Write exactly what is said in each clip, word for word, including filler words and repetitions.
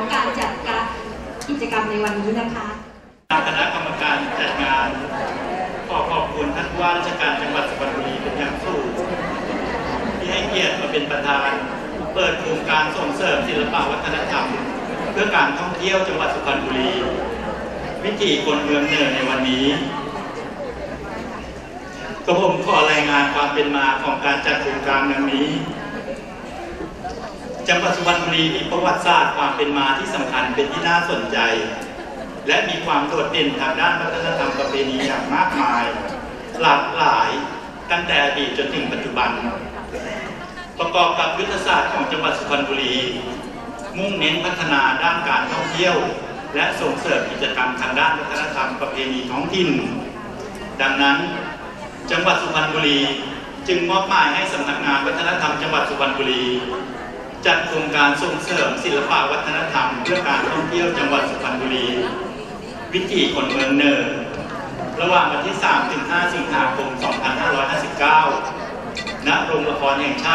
งละครแห่งช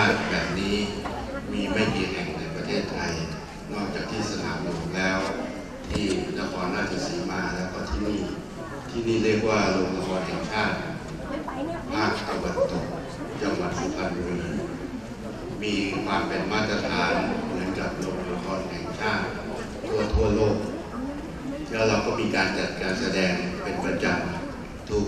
าติแบบนี้มีไม่กี่แห่งในประเทศไทยนอกจาก ที่สนามหลวงแล้วที่นครราชสีมาแล้วก็ที่นี่ที่นี่เรียกว่าโรงละครแห่งชาติภาคตะวันตกจังหวัดสุพรรณบุรีมีความเป็นมาตรฐานเหมือนกับโรงละครแห่งชาติทั่วทั่วโลกแล้วเราก็มีการจัดการแสดงเป็นประจำทุก